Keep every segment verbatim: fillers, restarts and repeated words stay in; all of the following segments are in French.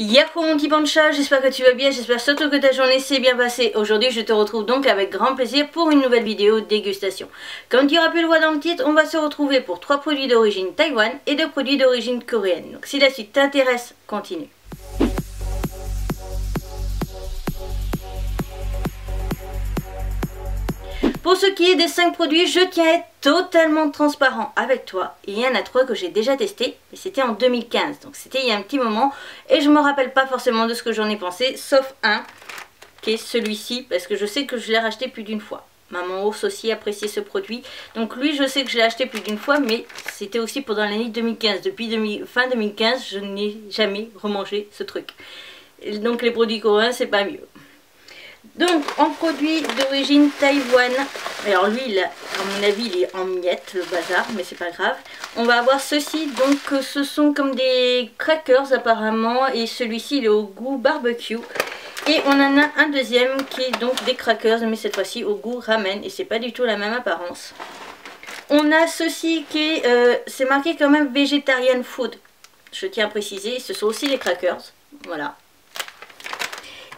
Yapo mon petit pancha, j'espère que tu vas bien, j'espère surtout que ta journée s'est bien passée. Aujourd'hui je te retrouve donc avec grand plaisir pour une nouvelle vidéo dégustation. Comme tu auras pu le voir dans le titre, on va se retrouver pour trois produits d'origine Taïwan et deux produits d'origine coréenne. Donc si la suite t'intéresse, continue. Pour ce qui est des cinq produits, je tiens à être totalement transparent avec toi. Il y en a trois que j'ai déjà testé, mais c'était en deux mille quinze, donc c'était il y a un petit moment. Et je ne me rappelle pas forcément de ce que j'en ai pensé, sauf un, qui est celui-ci, parce que je sais que je l'ai racheté plus d'une fois. Maman ours aussi appréciait ce produit, donc lui je sais que je l'ai acheté plus d'une fois, mais c'était aussi pendant l'année deux mille quinze. Depuis deux mille, fin deux mille quinze, je n'ai jamais remangé ce truc. Et donc les produits coréens, c'est pas mieux. Donc en produit d'origine Taïwan, alors lui il a, à mon avis il est en miettes le bazar, mais c'est pas grave. On va avoir ceci, donc ce sont comme des crackers apparemment, et celui-ci il est au goût barbecue. Et on en a un deuxième qui est donc des crackers, mais cette fois-ci au goût ramen, et c'est pas du tout la même apparence. On a ceci qui est, euh, c'est marqué quand même vegetarian food, je tiens à préciser, ce sont aussi des crackers, voilà.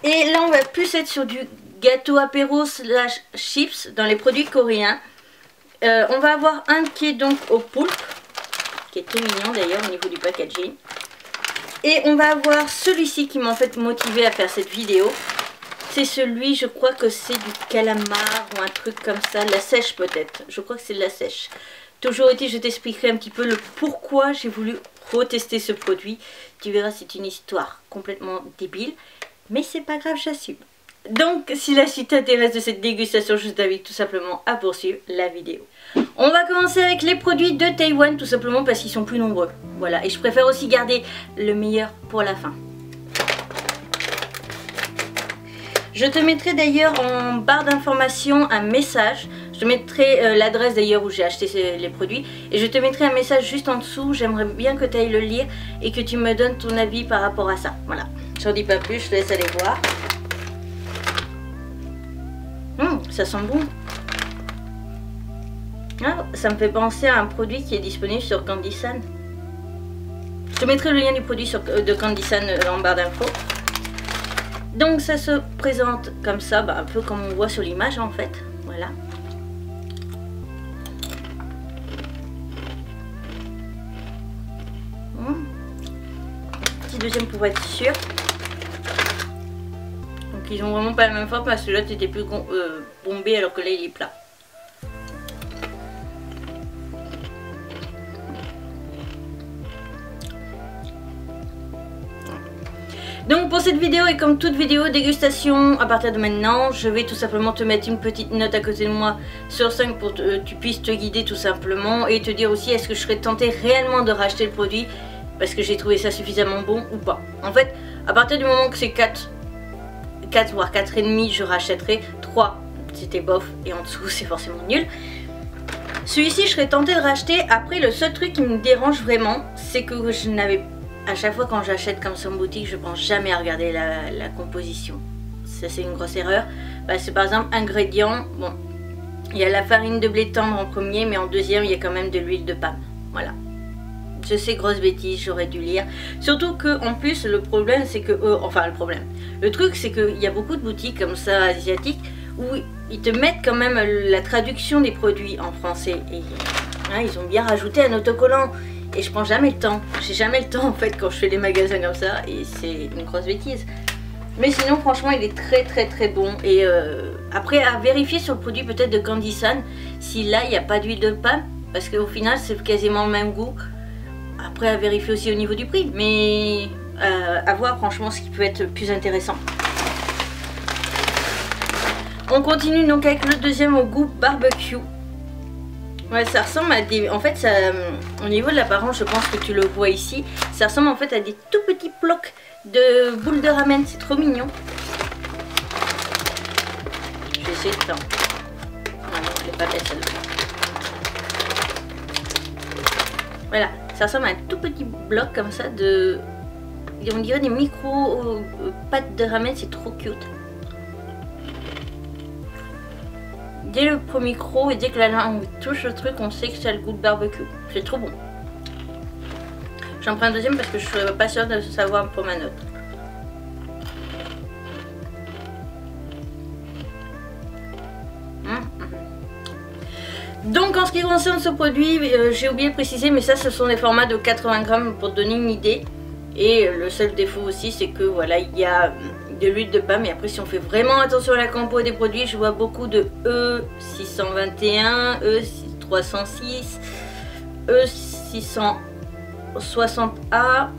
Et là on va plus être sur du gâteau apéro slash chips dans les produits coréens. Euh, on va avoir un qui est donc au poulpe, qui est tout mignon d'ailleurs au niveau du packaging. Et on va avoir celui-ci qui m'a en fait motivé à faire cette vidéo. C'est celui, je crois que c'est du calamar ou un truc comme ça, de la sèche peut-être. Je crois que c'est de la sèche. Toujours été, je t'expliquerai un petit peu le pourquoi j'ai voulu retester ce produit. Tu verras, c'est une histoire complètement débile. Mais c'est pas grave, j'assume. Donc si la suite t'intéresse de cette dégustation, je t'invite tout simplement à poursuivre la vidéo. On va commencer avec les produits de Taïwan, tout simplement parce qu'ils sont plus nombreux. Voilà, et je préfère aussi garder le meilleur pour la fin. Je te mettrai d'ailleurs en barre d'information un message. Je mettrai euh, l'adresse d'ailleurs où j'ai acheté ces, les produits. Et je te mettrai un message juste en dessous. J'aimerais bien que tu ailles le lire et que tu me donnes ton avis par rapport à ça. Voilà, j'en dis pas plus, je te laisse aller voir. Mmh, ça sent bon. Ah, ça me fait penser à un produit qui est disponible sur Candysan. Je te mettrai le lien du produit sur, euh, de Candysan euh, en barre d'infos. Donc ça se présente comme ça, bah, un peu comme on voit sur l'image en fait. Voilà. Deuxième pour être sûr. Donc ils ont vraiment pas la même forme parce que là tu étais plus euh, bombé alors que là il est plat. Donc pour cette vidéo et comme toute vidéo dégustation à partir de maintenant, je vais tout simplement te mettre une petite note à côté de moi sur cinq pour que euh, tu puisses te guider tout simplement et te dire aussi est-ce que je serais tenté réellement de racheter le produit parce que j'ai trouvé ça suffisamment bon ou pas. En fait, à partir du moment que c'est quatre, quatre voire quatre virgule cinq, je rachèterai. trois, c'était bof, et en dessous, c'est forcément nul. Celui-ci, je serais tentée de racheter. Après, le seul truc qui me dérange vraiment, c'est que je n'avais... À chaque fois, quand j'achète comme ça en boutique, je pense jamais à regarder la, la composition. Ça, c'est une grosse erreur. Bah, c'est par exemple, ingrédients, bon, il y a la farine de blé tendre en premier, mais en deuxième, il y a quand même de l'huile de palme. Voilà. Je sais, grosse bêtise, j'aurais dû lire. Surtout que en plus le problème c'est que euh, enfin le problème, le truc c'est qu'il y a beaucoup de boutiques comme ça asiatiques où ils te mettent quand même la traduction des produits en français et hein, ils ont bien rajouté un autocollant et je prends jamais le temps, j'ai jamais le temps en fait quand je fais les magasins comme ça et c'est une grosse bêtise. Mais sinon franchement il est très très très bon et euh, après à vérifier sur le produit peut-être de Candysan si là il n'y a pas d'huile de palme parce qu'au final c'est quasiment le même goût. Après à vérifier aussi au niveau du prix, mais euh, à voir franchement ce qui peut être plus intéressant. On continue donc avec le deuxième au goût barbecue. Ouais, ça ressemble à des... En fait, ça, au niveau de l'apparence, je pense que tu le vois ici, ça ressemble en fait à des tout petits blocs de boules de ramen. C'est trop mignon. Je vais essayer de faire... Non, non, je l'ai pas fait celle-là. Voilà. Ça ressemble à un tout petit bloc comme ça de... On dirait des micro pâtes de ramen, c'est trop cute. Dès le premier croc et dès que la langue touche le truc, on sait que ça a le goût de barbecue. C'est trop bon. J'en prends un deuxième parce que je ne serais pas sûre de savoir pour ma note. Donc en ce qui concerne ce produit, euh, j'ai oublié de préciser, mais ça ce sont des formats de quatre-vingts grammes pour donner une idée. Et le seul défaut aussi, c'est que voilà, il y a de l'huile de palme. Et après, si on fait vraiment attention à la compo des produits, je vois beaucoup de E six cent vingt et un, E trois cent six, E six cent soixante A.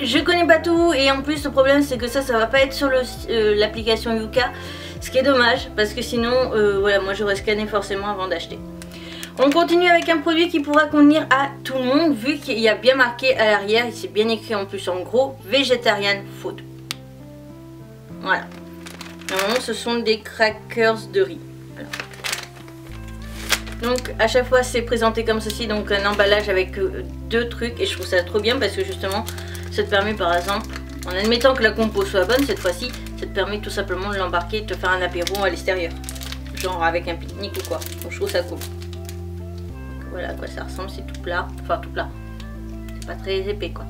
Je connais pas tout, et en plus le problème c'est que ça, ça va pas être sur l'application euh, Yuka, ce qui est dommage parce que sinon euh, voilà, moi j'aurais scanné forcément avant d'acheter. On continue avec un produit qui pourra convenir à tout le monde vu qu'il y a bien marqué à l'arrière, c'est bien écrit en plus en gros, Vegetarian Food. Voilà. Normalement ce sont des crackers de riz. Voilà. Donc à chaque fois c'est présenté comme ceci, donc un emballage avec deux trucs, et je trouve ça trop bien parce que justement ça te permet, par exemple, en admettant que la compo soit bonne cette fois-ci, ça te permet tout simplement de l'embarquer et de te faire un apéro à l'extérieur. Genre avec un pique-nique ou quoi. Donc je trouve ça cool. Donc, voilà à quoi ça ressemble, c'est tout plat. Enfin tout plat. C'est pas très épais quoi.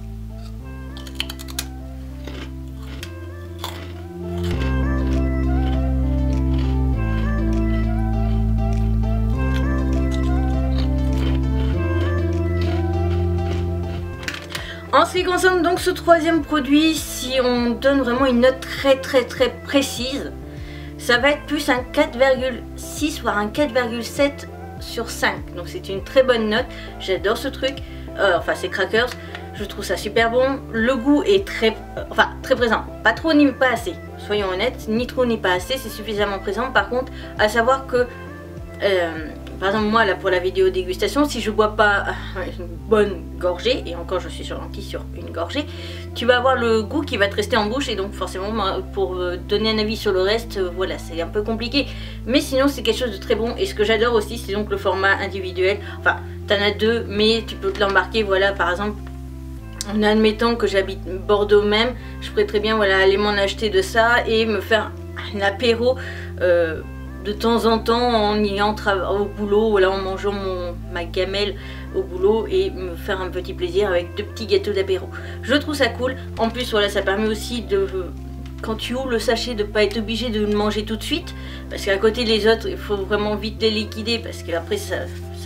En ce qui concerne donc ce troisième produit, si on donne vraiment une note très très très précise, ça va être plus un quatre virgule six voire un quatre virgule sept sur cinq. Donc c'est une très bonne note, j'adore ce truc, euh, enfin ces crackers, je trouve ça super bon. Le goût est très, euh, enfin, très présent, pas trop ni pas assez, soyons honnêtes, ni trop ni pas assez, c'est suffisamment présent. Par contre, à savoir que... Euh, Par exemple moi là pour la vidéo dégustation, si je bois pas une bonne gorgée, et encore je suis gentille sur une gorgée, tu vas avoir le goût qui va te rester en bouche, et donc forcément pour donner un avis sur le reste, voilà, c'est un peu compliqué. Mais sinon c'est quelque chose de très bon, et ce que j'adore aussi c'est donc le format individuel. Enfin t'en as deux mais tu peux te l'embarquer, voilà, par exemple en admettant que j'habite Bordeaux même, je pourrais très bien voilà aller m'en acheter de ça et me faire un apéro euh, de temps en temps en ayant au boulot, voilà, en mangeant mon, ma gamelle au boulot, et me faire un petit plaisir avec deux petits gâteaux d'apéro. Je trouve ça cool. En plus voilà, ça permet aussi de, quand tu ouvres le sachet, de ne pas être obligé de le manger tout de suite, parce qu'à côté les autres il faut vraiment vite les liquider parce qu'après ça,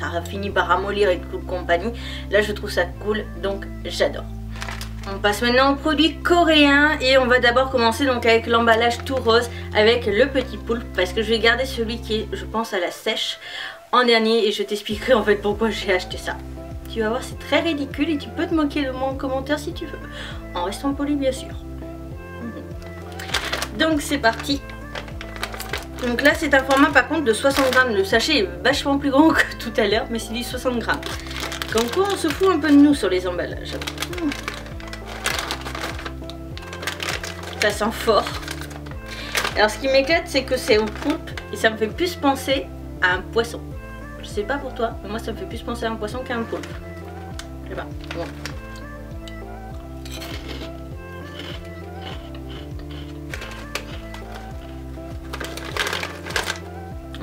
ça finit par ramollir et toute compagnie. Là je trouve ça cool, donc j'adore. On passe maintenant aux produits coréens, et on va d'abord commencer donc avec l'emballage tout rose avec le petit poulpe, parce que je vais garder celui qui est, je pense, à la sèche en dernier, et je t'expliquerai en fait pourquoi j'ai acheté ça. Tu vas voir, c'est très ridicule et tu peux te moquer de moi en commentaire si tu veux, en restant poli bien sûr. Donc c'est parti. Donc là c'est un format par contre de soixante grammes, le sachet est vachement plus grand que tout à l'heure, mais c'est dit soixante grammes. Comme quoi on se fout un peu de nous sur les emballages. Ça sent fort. Alors ce qui m'éclate c'est que c'est au poulpe, et ça me fait plus penser à un poisson. Je sais pas pour toi, mais moi ça me fait plus penser à un poisson qu'à un poulpe. Je sais pas. Bon.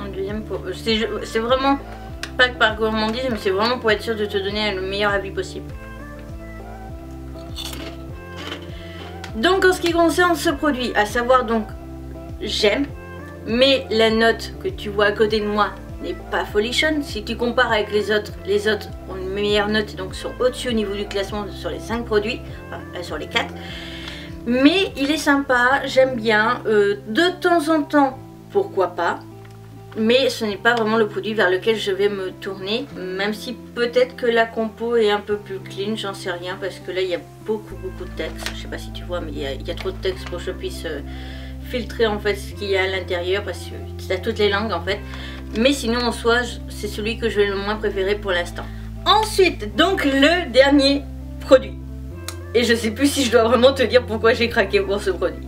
Un deuxième pour... C'est vraiment pas que par gourmandise, mais c'est vraiment pour être sûr de te donner le meilleur avis possible. Donc en ce qui concerne ce produit, à savoir donc j'aime, mais la note que tu vois à côté de moi n'est pas folichonne. Si tu compares avec les autres, les autres ont une meilleure note, donc sont au-dessus au niveau du classement sur les cinq produits, enfin sur les quatre. Mais il est sympa, j'aime bien, euh, de temps en temps pourquoi pas, mais ce n'est pas vraiment le produit vers lequel je vais me tourner, même si peut-être que la compo est un peu plus clean, j'en sais rien, parce que là il y a beaucoup beaucoup de texte, je sais pas si tu vois, mais il y a, il y a trop de texte pour que je puisse euh, filtrer en fait ce qu'il y a à l'intérieur, parce que c'est à toutes les langues en fait. Mais sinon en soi c'est celui que je vais le moins préférer pour l'instant. Ensuite donc le dernier produit, et je sais plus si je dois vraiment te dire pourquoi j'ai craqué pour ce produit.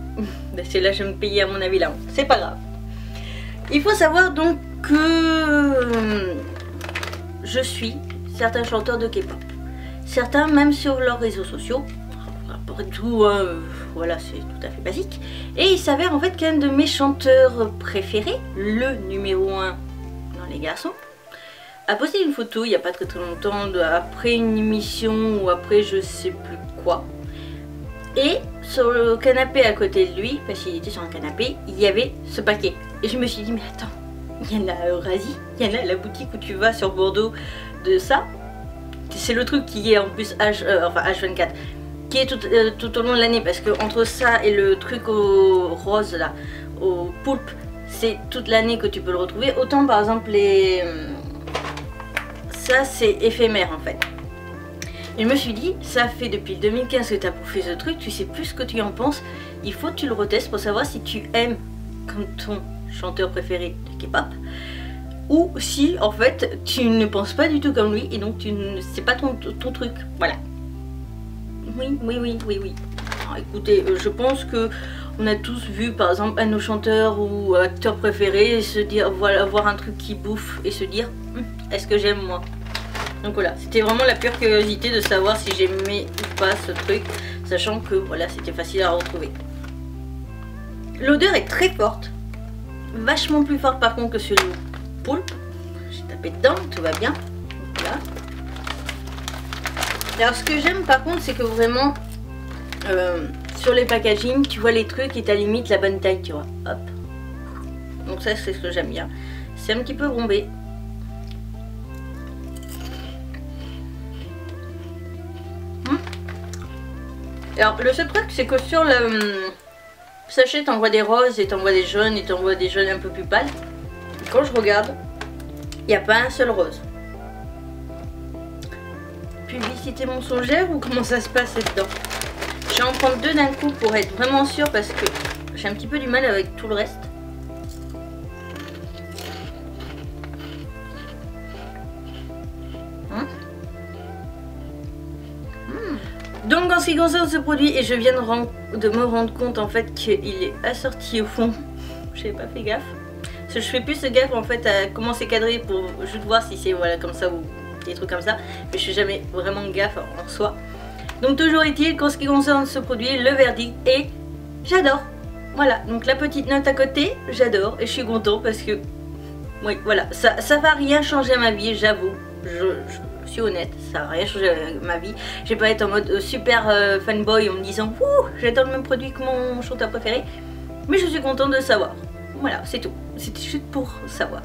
C'est là je vais me payer à mon avis là-haut, c'est pas grave. Il faut savoir donc que je suis certains chanteurs de K-pop, certains même sur leurs réseaux sociaux, après tout, euh, voilà, c'est tout à fait basique. Et il s'avère en fait qu'un de mes chanteurs préférés, le numéro un dans les garçons, a posté une photo il n'y a pas très très longtemps, après une émission ou après je sais plus quoi, Et sur le canapé à côté de lui, parce qu'il était sur un canapé, il y avait ce paquet. Et je me suis dit, mais attends, il y en a à Eurasie, il y en a à la boutique où tu vas sur Bordeaux de ça. C'est le truc qui est en plus H, euh, enfin H vingt-quatre, qui est tout, euh, tout au long de l'année, parce que entre ça et le truc au rose là, au poulpe, c'est toute l'année que tu peux le retrouver. Autant par exemple les... ça c'est éphémère en fait. Et je me suis dit, ça fait depuis deux mille quinze que tu as bouffé ce truc, tu sais plus ce que tu en penses, il faut que tu le retestes pour savoir si tu aimes comme ton chanteur préféré de K-pop, ou si en fait tu ne penses pas du tout comme lui et donc tu ne sais pas ton, ton truc. Voilà. Oui, oui, oui, oui, oui. Alors, écoutez, je pense que on a tous vu par exemple un de nos chanteurs ou acteurs préférés se dire, voilà, voir un truc qui bouffe et se dire, est-ce que j'aime moi? Donc voilà, c'était vraiment la pure curiosité de savoir si j'aimais ou pas ce truc, sachant que voilà, c'était facile à retrouver. L'odeur est très forte, vachement plus forte par contre que celui de poulpe. J'ai tapé dedans, tout va bien. Voilà. Alors ce que j'aime par contre, c'est que vraiment euh, sur les packagings, tu vois les trucs et t'as limite la bonne taille, tu vois. Hop. Donc ça, c'est ce que j'aime bien. C'est un petit peu bombé. Alors le seul truc, c'est que sur le sachet t'envoies des roses et t'envoies des jaunes et t'envoies des jaunes un peu plus pâles. Et quand je regarde, il n'y a pas un seul rose. Publicité mensongère ou comment ça se passe dedans? Je vais en prendre deux d'un coup pour être vraiment sûre parce que j'ai un petit peu du mal avec tout le reste. Donc en ce qui concerne ce produit, et je viens de, rend, de me rendre compte en fait qu'il est assorti au fond. J'avais pas fait gaffe. Parce que je fais plus de gaffe en fait à comment c'est cadré pour juste voir si c'est voilà comme ça ou des trucs comme ça. Mais je fais jamais vraiment gaffe en soi. Donc toujours est-il qu'en ce qui concerne ce produit, le verdict est j'adore. Voilà, donc la petite note à côté, j'adore et je suis content parce que oui, voilà, ça, ça va rien changer à ma vie, j'avoue. Je, je... Je suis honnête, ça n'a rien changé ma vie. Je vais pas être en mode super euh, fanboy en me disant ouh, j'adore le même produit que mon chanteur préféré, mais je suis contente de savoir. Voilà, c'est tout. C'était juste pour savoir.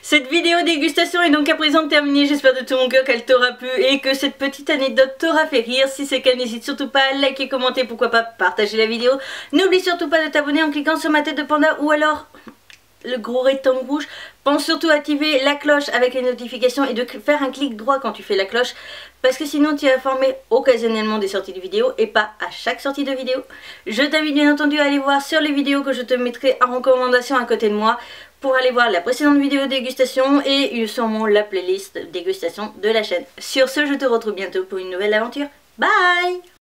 Cette vidéo dégustation est donc à présent terminée. J'espère de tout mon cœur qu'elle t'aura plu et que cette petite anecdote t'aura fait rire. Si c'est le cas, n'hésite surtout pas à liker, commenter, pourquoi pas partager la vidéo. N'oublie surtout pas de t'abonner en cliquant sur ma tête de panda ou alors le gros rectangle rouge. Pense surtout à activer la cloche avec les notifications et de faire un clic droit quand tu fais la cloche parce que sinon tu es informé occasionnellement des sorties de vidéos et pas à chaque sortie de vidéo. Je t'invite bien entendu à aller voir sur les vidéos que je te mettrai en recommandation à côté de moi pour aller voir la précédente vidéo dégustation et sûrement la playlist dégustation de la chaîne. Sur ce, je te retrouve bientôt pour une nouvelle aventure. Bye!